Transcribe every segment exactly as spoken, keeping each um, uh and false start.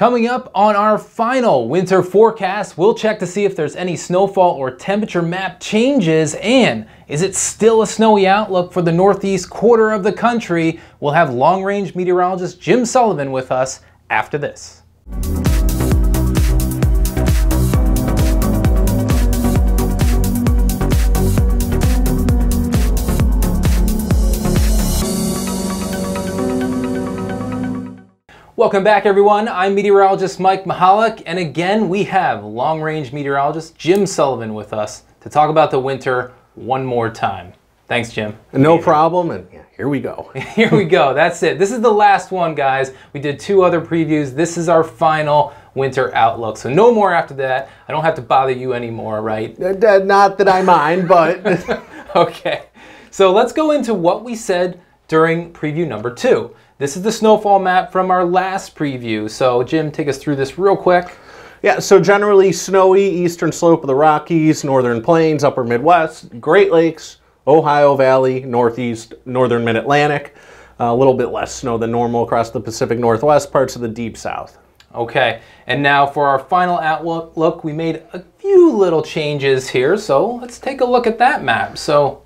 Coming up on our final winter forecast, we'll check to see if there's any snowfall or temperature map changes, and is it still a snowy outlook for the northeast quarter of the country? We'll have long-range meteorologist Jim Sullivan with us after this. Welcome back, everyone. I'm meteorologist Mike Mihalik, and again we have long-range meteorologist Jim Sullivan with us to talk about the winter one more time. Thanks, Jim. No problem, and here we go. Here we go, that's it. This is the last one, guys. We did two other previews. This is our final winter outlook, so no more after that. I don't have to bother you anymore, right? Not that I mind, but... Okay, so let's go into what we said during preview number two. This is the snowfall map from our last preview. So Jim, take us through this real quick. Yeah, so generally snowy, eastern slope of the Rockies, northern plains, upper Midwest, Great Lakes, Ohio Valley, northeast, northern mid-Atlantic, a little bit less snow than normal across the Pacific Northwest, parts of the deep south. Okay, and now for our final outlook, look, we made a few little changes here, so let's take a look at that map. So.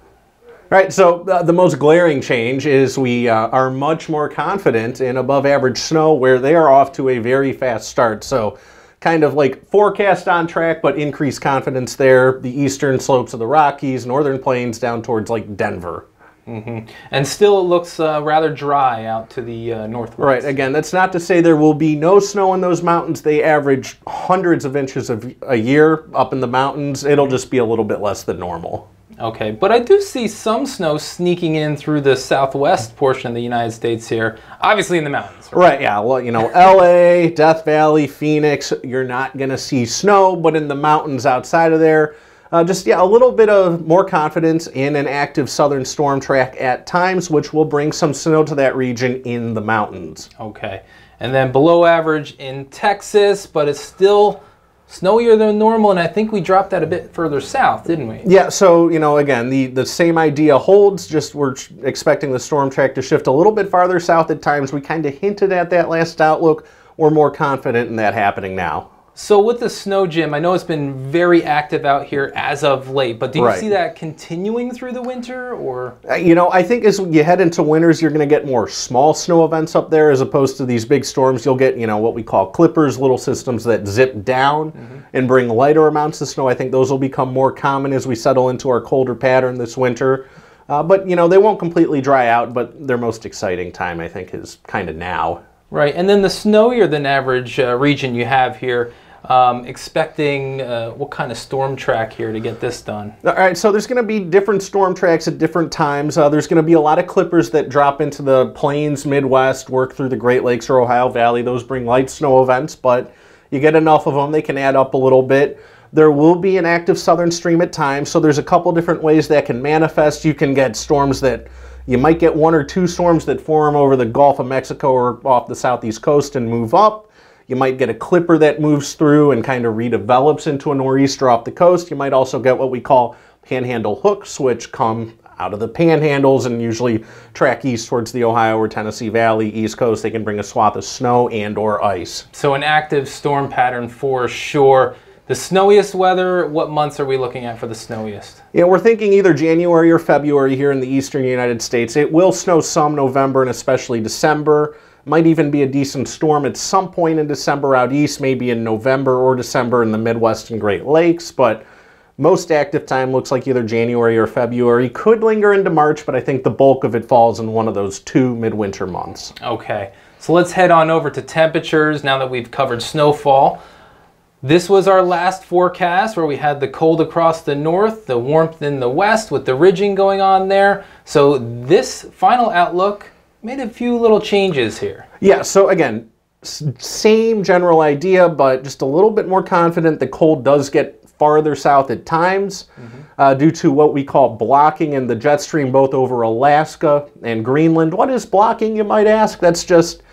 All right, so uh, the most glaring change is we uh, are much more confident in above average snow where they are off to a very fast start. So kind of like forecast on track, but increased confidence there. The eastern slopes of the Rockies, northern plains down towards like Denver. Mm-hmm. And still it looks uh, rather dry out to the uh, northwest. Right, again, that's not to say there will be no snow in those mountains. They average hundreds of inches of a year up in the mountains. It'll just be a little bit less than normal. Okay, but I do see some snow sneaking in through the southwest portion of the United States here, obviously in the mountains. Right, right yeah, well, you know, L A, Death Valley, Phoenix, you're not going to see snow, but in the mountains outside of there, uh, just, yeah, a little bit of more confidence in an active southern storm track at times, which will bring some snow to that region in the mountains. Okay, and then below average in Texas, but it's still snowier than normal, and I think we dropped that a bit further south, didn't we? Yeah, so, you know, again, the, the same idea holds, just we're expecting the storm track to shift a little bit farther south at times. We kind of hinted at that last outlook. We're more confident in that happening now. So with the snow, Jim, I know it's been very active out here as of late, but do you right. see that continuing through the winter, or? You know, I think as you head into winters, you're going to get more small snow events up there as opposed to these big storms. You'll get, you know, what we call clippers, little systems that zip down mm-hmm. and bring lighter amounts of snow. I think those will become more common as we settle into our colder pattern this winter. Uh, but, you know, they won't completely dry out, but their most exciting time, I think, is kind of now. Right, and then the snowier than average uh, region you have here, Um, expecting uh, what kind of storm track here to get this done? All right, so there's going to be different storm tracks at different times. Uh, there's going to be a lot of clippers that drop into the plains, Midwest, work through the Great Lakes or Ohio Valley. Those bring light snow events, but you get enough of them, they can add up a little bit. There will be an active southern stream at times, so there's a couple different ways that can manifest. You can get storms that, you might get one or two storms that form over the Gulf of Mexico or off the southeast coast and move up. You might get a clipper that moves through and kind of redevelops into a nor'easter off the coast. You might also get what we call panhandle hooks, which come out of the panhandles and usually track east towards the Ohio or Tennessee Valley, East Coast. They can bring a swath of snow and or ice. So an active storm pattern for sure. The snowiest weather, what months are we looking at for the snowiest? Yeah, we're thinking either January or February here in the eastern United States. It will snow some November and especially December. Might even be a decent storm at some point in December out east, maybe in November or December in the Midwest and Great Lakes, but most active time looks like either January or February. Could linger into March, but I think the bulk of it falls in one of those two midwinter months. Okay, so let's head on over to temperatures now that we've covered snowfall. This was our last forecast where we had the cold across the north, the warmth in the west with the ridging going on there. So this final outlook made a few little changes here. Yeah, so again, same general idea, but just a little bit more confident. The cold does get farther south at times mm-hmm. uh, due to what we call blocking in the jet stream, both over Alaska and Greenland. What is blocking, you might ask? That's just,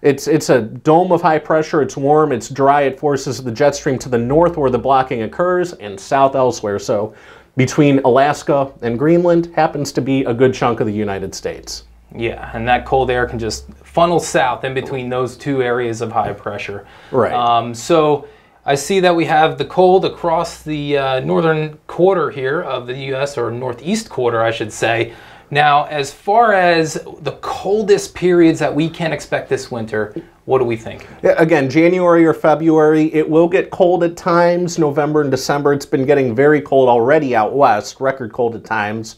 it's, it's a dome of high pressure. It's warm, it's dry. It forces the jet stream to the north where the blocking occurs and south elsewhere. So between Alaska and Greenland happens to be a good chunk of the United States. Yeah, and that cold air can just funnel south in between those two areas of high pressure. Right. Um, so I see that we have the cold across the uh, northern quarter here of the U S, or northeast quarter, I should say. Now, as far as the coldest periods that we can expect this winter, what do we think? Again, January or February, it will get cold at times. November and December, it's been getting very cold already out west, record cold at times.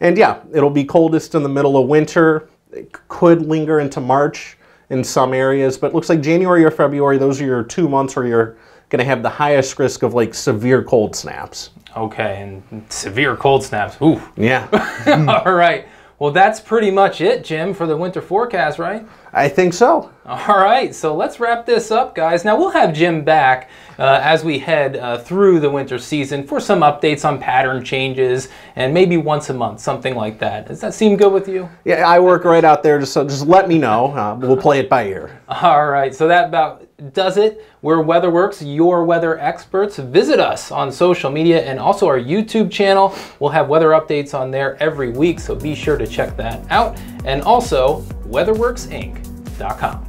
And yeah, it'll be coldest in the middle of winter. It could linger into March in some areas, but it looks like January or February, those are your two months where you're going to have the highest risk of like severe cold snaps. Okay, and severe cold snaps, ooh. Yeah. All right. Well, that's pretty much it, Jim, for the winter forecast, right? I think so. All right, so let's wrap this up, guys. Now, we'll have Jim back uh, as we head uh, through the winter season for some updates on pattern changes, and maybe once a month, something like that. Does that seem good with you? Yeah, I work right out there, just, so just let me know. Uh, we'll play it by ear. All right, so that about does it. We're WeatherWorks, your weather experts. Visit us on social media and also our YouTube channel. We'll have weather updates on there every week, so be sure to check that out. And also, weatherworks inc dot com.